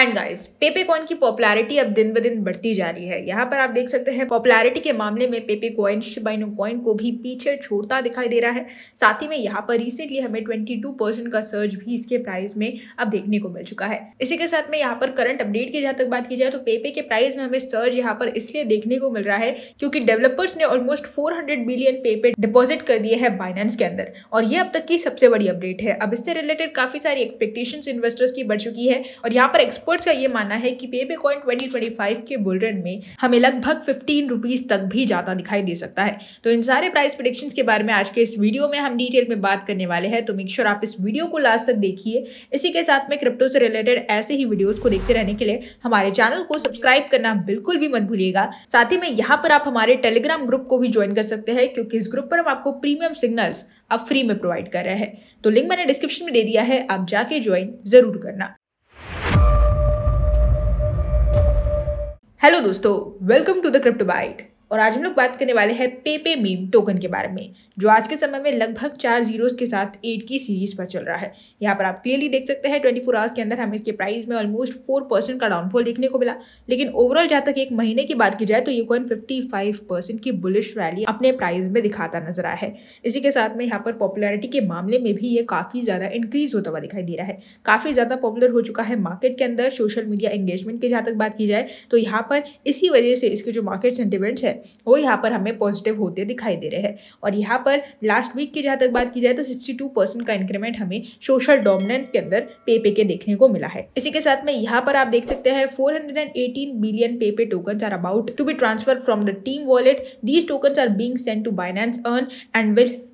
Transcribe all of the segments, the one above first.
And guys Pepe coin की popularity अब दिन ब दिन बढ़ती जा रही है। यहाँ पर आप देख सकते हैं पॉपुलैरिटी के मामले में Pepe coin Shiba Inu coin को भी पीछे छोड़ता दिखाई दे रहा है। साथ ही में यहाँ पर रिसेंटली हमें 22% का सर्ज भी इसके प्राइस में अब देखने को मिल चुका है। इसी के साथ में यहाँ पर करंट अपडेट की जहाँ तक बात की जाए तो पेपे के प्राइस में हमें सर्ज यहाँ पर इसलिए देखने को मिल रहा है क्योंकि डेवलपर्स ने ऑलमोस्ट 400 बिलियन पेपे डिपॉजिट कर दिए हैं बाइनेंस के अंदर, और ये अब तक की सबसे बड़ी अपडेट है। अब इससे रिलेटेड काफी सारी एक्सपेक्टेशंस इन्वेस्टर्स की बढ़ चुकी है और यहाँ पर एक्सपर्ट्स का ये मानना है कि पेपे कॉइन 2025 के बुलरन में हमें लगभग 15 रुपीज तक भी जाता दिखाई दे सकता है। तो इन सारे प्राइस प्रेडिक्शंस के बारे में आज के इस वीडियो में हम डिटेल में बात करने वाले हैं, तो मेक श्योर आप इस वीडियो को लास्ट तक देखिए। इसी के साथ में क्रिप्टो से रिलेटेड ऐसे ही वीडियोज को देखते रहने के लिए हमारे चैनल को सब्सक्राइब करना बिल्कुल भी मत भूलिएगा। साथ ही में यहाँ पर आप हमारे टेलीग्राम ग्रुप को भी ज्वाइन कर सकते हैं क्योंकि इस ग्रुप पर हम आपको प्रीमियम सिग्नल्स आप फ्री में प्रोवाइड कर रहे हैं। तो लिंक मैंने डिस्क्रिप्शन में दे दिया है, आप जाके ज्वाइन जरूर करना। हेलो दोस्तों, welcome to the Crypto Byte. और आज हम लोग बात करने वाले हैं पेपे मीम टोकन के बारे में, जो आज के समय में लगभग 4 जीरोस के साथ 8 की सीरीज पर चल रहा है। यहाँ पर आप क्लियरली देख सकते हैं 24 आवर्स के अंदर हमें इसके प्राइस में ऑलमोस्ट 4% का डाउनफॉल देखने को मिला, लेकिन ओवरऑल जहाँ तक एक महीने की बात की जाए तो ये कॉइन 55% की बुलिश रैली अपने प्राइस में दिखाता नजर आया है। इसी के साथ में यहाँ पर पॉपुलैरिटी के मामले में भी ये काफी ज्यादा इंक्रीज होता हुआ दिखाई दे रहा है, काफी ज्यादा पॉपुलर हो चुका है मार्केट के अंदर। सोशल मीडिया एंगेजमेंट की जहाँ तक बात की जाए तो यहाँ पर इसी वजह से इसके जो मार्केट सेंटिमेंट्स है वो यहाँ पर हमें पॉजिटिव होते दिखाई दे रहे हैं। और यहाँ पर लास्ट वीक की जहाँ तक बात की जाए तो 62% का इंक्रीमेंट हमें सोशल डोमिनेंस के अंदर पेपे के देखने को मिला है। इसी के साथ में यहाँ पर आप देख सकते हैं 418 billion Pepe tokens are about to be transfer from the team wallet. These tokens are being sent to Binance earn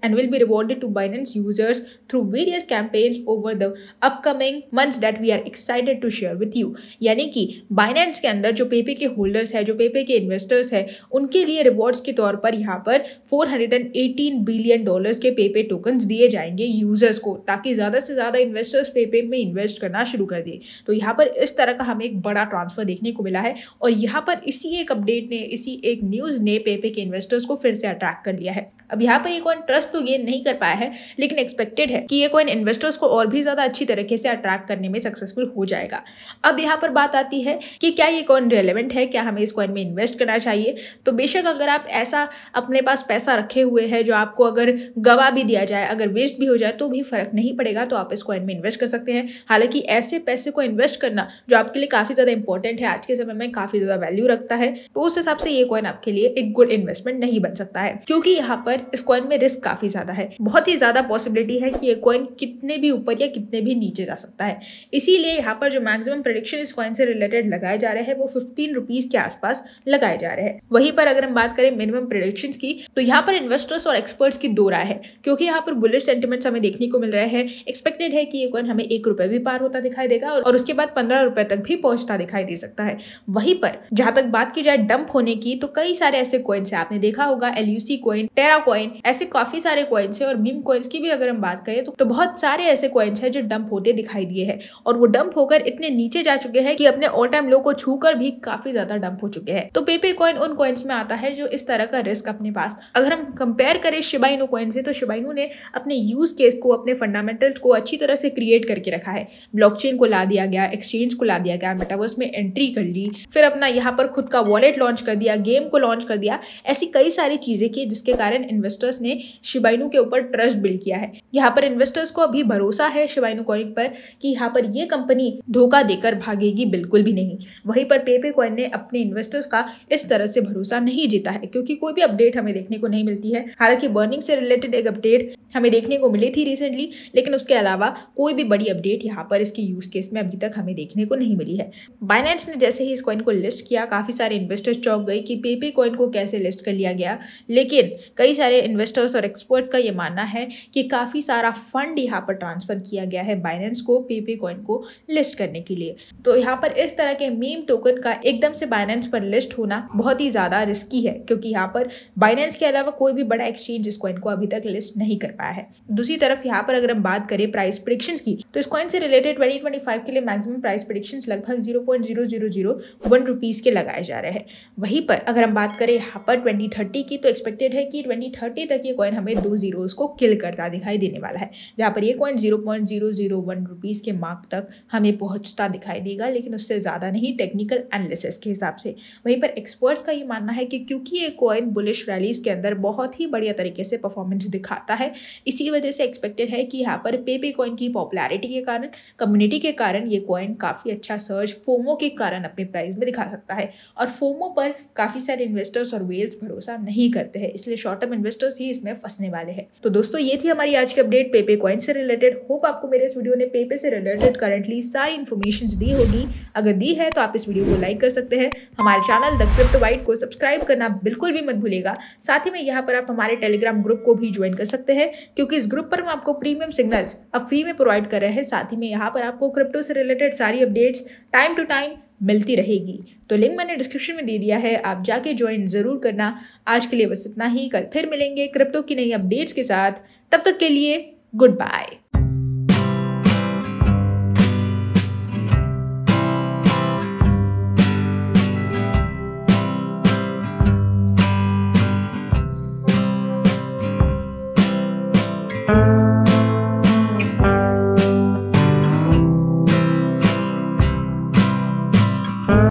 and will be rewarded to Binance users through various campaigns over the upcoming months that we are excited to share with you. यानी कि Binance के अंदर जो पेपे के holders है, जो पेपे के investors है, उनके लिए रिवॉर्ड्स के तौर पर यहाँ पर $418 बिलियन के पेपे टोकन्स दिए जाएंगे यूजर्स को, ताकि ज्यादा से ज्यादा इन्वेस्टर्स पेपे में इन्वेस्ट करना शुरू कर दें। तो यहाँ पर इस तरह का हमें एक बड़ा ट्रांसफर देखने को मिला है और यहाँ पर इसी एक अपडेट ने, इसी एक न्यूज ने पेपे के इन्वेस्टर्स को फिर से अट्रैक्ट कर लिया है। अब यहाँ पर ये कॉइन ट्रस्ट तो गेन नहीं कर पाया है, लेकिन एक्सपेक्टेड है कि ये कॉइन इन्वेस्टर्स को और भी ज्यादा अच्छी तरीके से अट्रैक्ट करने में सक्सेसफुल हो जाएगा। अब यहाँ पर बात आती है कि क्या ये कॉइन रेलेवेंट है, क्या हमें इस कॉइन में इन्वेस्ट करना चाहिए। तो बेशक अगर आप ऐसा अपने पास पैसा रखे हुए है जो आपको अगर गवा भी दिया जाए, अगर वेस्ट भी हो जाए तो भी फर्क नहीं पड़ेगा, तो आप इस कॉइन में इन्वेस्ट कर सकते हैं। हालांकि ऐसे पैसे को इन्वेस्ट करना जो आपके लिए काफी ज्यादा इंपॉर्टेंट है, आज के समय में काफी ज्यादा वैल्यू रखता है, तो उस हिसाब से ये कॉइन आपके लिए एक गुड इन्वेस्टमेंट नहीं बन सकता है, क्योंकि यहाँ पर इस कॉइन में रिस्क काफी ज्यादा है। बहुत ही ज्यादा पॉसिबिलिटी है कि ये कॉइन कितने भी ऊपर या कितने भी नीचे जा सकता है। इसीलिए यहाँ पर जो मैक्सिमम प्रेडिक्शन इस कॉइन से रिलेटेड लगाए जा रहे हैं वो 15 रुपीज के आसपास लगाए जा रहे हैं। वहीं पर अगर हम बात करें मिनिमम प्रेडिक्शन की, तो यहाँ पर इन्वेस्टर्स और एक्सपर्ट्स की दो राय है, क्योंकि यहाँ पर बुलिश सेंटिमेंट्स हमें देखने को मिल रहे हैं। एक्सपेक्टेड है कि ये कॉइन हमें 1 रुपए भी पार होता दिखाई देगा और उसके बाद 15 रुपए तक भी पहुंचता दिखाई दे सकता है। वहीं पर जहां तक बात की जाए डंप होने की, तो कई सारे ऐसे कॉइन्स है, आपने देखा होगा LUC कॉइन, टेरा कॉइन, ऐसे काफी सारे कॉइन्स है। और मीम कॉइन्स की भी अगर हम बात करें तो बहुत सारे ऐसे कॉइन्स है जो डंप होते दिखाई दिए हैं और वो डंप होकर इतने नीचे जा चुके हैं कि अपने ऑल टाइम लो को छूकर भी काफी ज्यादा डंप हो चुके हैं। तो पेपे कॉइन उन कॉइन्स में आता है जो इस तरह का रिस्क अपने पास, अगर हम कंपेयर करें शिबा इनु कॉइन से, तो शिबा इनु ने अपने यूज केस को, अपने फंडामेंटल्स को अच्छी तरह से क्रिएट करके रखा है। ब्लॉकचेन को ला दिया गया, एक्सचेंज को ला दिया गया, मेटावर्स में एंट्री कर ली, फिर अपना यहाँ पर खुद का वॉलेट लॉन्च कर दिया, गेम को लॉन्च कर दिया, ऐसी कई सारी चीजें की जिसके कारण इन्वेस्टर्स ने शिबा इनु के ऊपर ट्रस्ट बिल्ड किया है। यहाँ पर इन्वेस्टर्स को अभी भरोसा है शिबा इनु कॉइन पर कि यहाँ पर ये कंपनी धोखा देकर भागेगी बिल्कुल भी नहीं। वहीं पर पेपे कॉइन ने अपने इन्वेस्टर्स का इस तरह से भरोसा नहीं जीता है, क्योंकि कोई भी अपडेट हमें देखने को नहीं मिलती है। हालांकि बर्निंग से रिलेटेड एक अपडेट हमें देखने को मिली थी रिसेंटली, लेकिन उसके अलावा कोई भी बड़ी अपडेट यहाँ पर इसके यूज केस में अभी तक हमें देखने को नहीं मिली है। बाइनेंस ने जैसे ही इस कॉइन को लिस्ट किया, काफी सारे इन्वेस्टर्स चौंक गए कि पेपे कॉइन को कैसे लिस्ट कर लिया गया, लेकिन कई सारे इन्वेस्टर्स और एक्सपर्ट का ये मानना है कि काफी सारा फंड यहाँ पर ट्रांसफर किया गया है बाइनेंस को पेपे कॉइन को लिस्ट करने के लिए। तो यहाँ पर इस तरह के मीम टोकन का एकदम से बाइनेंस पर लिस्ट होना बहुत ही ज्यादा रिस्की है क्योंकि यहाँ पर बाइनेंस के अलावा कोई भी बड़ा एक्सचेंज इस कॉइन को अभी तक लिस्ट नहीं कर पाया है। दूसरी तरफ यहाँ पर अगर हम बात करें प्राइस प्रेडिक्शंस की, तो इस कॉइन से रिलेटेड 2025 के लिए मैक्सिमम प्राइस प्रेडिक्शंस लगभग 0.0001 रुपीज़ के लगाए जा रहे हैं। वहीं पर अगर हम बात करें यहाँ पर 2030 की, तो एक्सपेक्टेड है कि 2030 तक ये कॉइन हमें 2 zeros को किल करता दिखाई देने वाला है, जहाँ पर ये कॉइन 0.001 रुपीज़ के मार्क तक हमें पहुँचता दिखाई देगा, लेकिन उससे ज़्यादा नहीं टेक्निकल एनालिसिस के हिसाब से। वहीं पर एक्सपर्ट्स का ये मानना है कि क्योंकि ये कॉइन बुलिश रैलीज के अंदर बहुत ही बढ़िया तरीके से परफॉर्मेंस दिखाता है, इसी वजह से एक्सपेक्टेड है कि यहाँ पर पेपे कॉइन की पॉपुलैरिटी के कारण, कम्युनिटी के कारण ये कॉइन काफ़ी अच्छा सर्ज फोमो के कारण अपने प्राइस में दिखा सकता है। और फोमो पर काफ़ी सारे इन्वेस्टर्स और वेल्स भरोसा नहीं करते हैं, इसलिए शॉर्ट टर्म इन्वेस्टर्स ही इसमें फंसने वाले हैं। तो दोस्तों ये थी हमारी आज की अपडेट पेपे कॉइन से रिलेटेड। होप आपको मेरे इस वीडियो ने पेपे से रिलेटेड करंटली सारी इन्फॉर्मेशन दी होगी। अगर दी है तो आप इस वीडियो को लाइक कर सकते हैं, हमारे चैनल द क्रिप्टो बाइट को सब्सक्राइब करना बिल्कुल भी मत भूलिएगा। साथ ही में यहाँ पर आप हमारे टेलीग्राम ग्रुप को भी ज्वाइन कर सकते हैं, क्योंकि इस ग्रुप पर हम आपको प्रीमियम सिग्नल्स अब फ्री में प्रोवाइड कर रहे हैं। साथ ही में यहाँ पर आपको क्रिप्टो से रिलेटेड सारी अपडेट्स टाइम टू टाइम मिलती रहेगी। तो लिंक मैंने डिस्क्रिप्शन में दे दिया है, आप जाके ज्वाइन ज़रूर करना। आज के लिए बस इतना ही, कल फिर मिलेंगे क्रिप्टो की नई अपडेट्स के साथ। तब तक के लिए गुड बाय।